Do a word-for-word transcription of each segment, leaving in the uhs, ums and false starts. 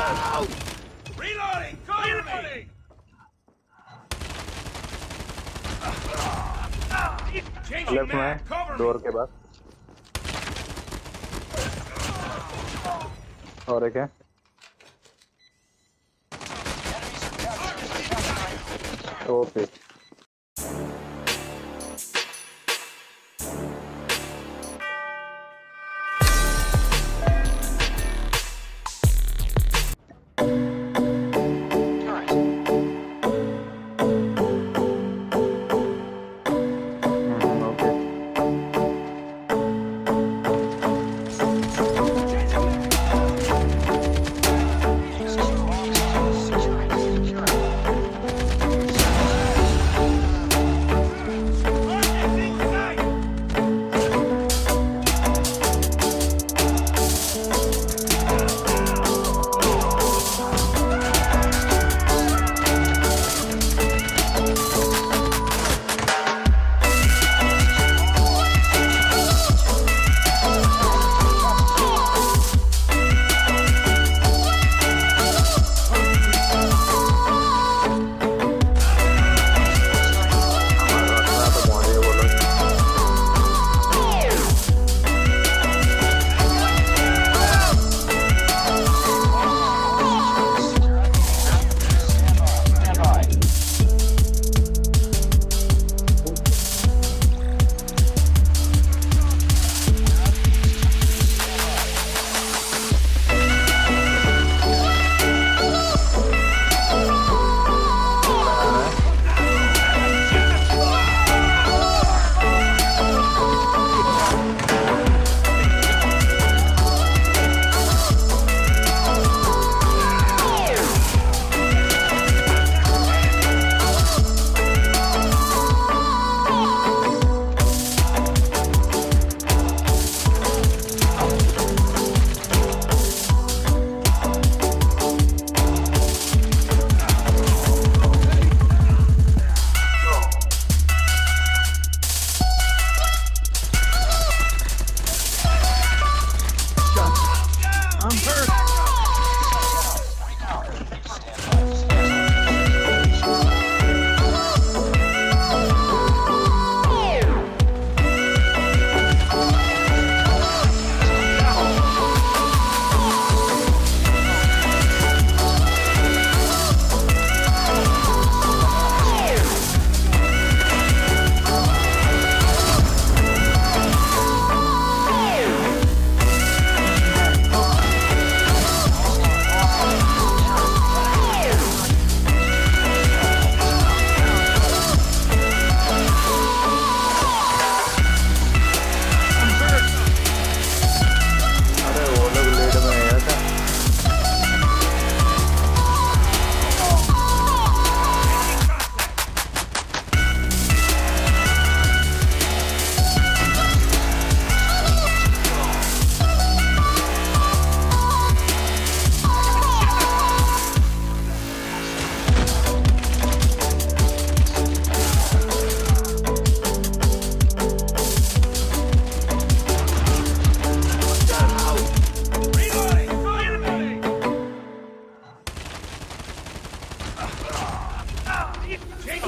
Go! Reloading! Cover me! Left में door के बाद और एक है ओके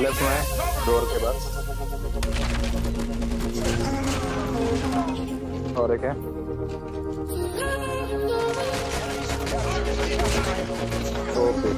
लेफ्ट में डोर के बाद और एक है okay okay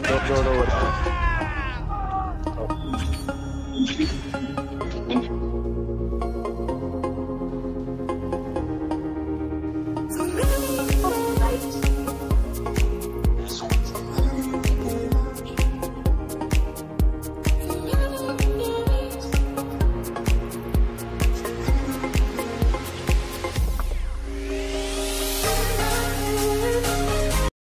do, do, do, do.